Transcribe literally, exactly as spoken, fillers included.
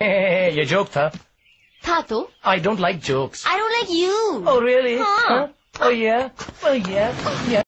Hey, you joked, huh? Tato? I don't like jokes. I don't like you. Oh, really? Huh? Huh? Oh, yeah? Oh, yeah? Yeah.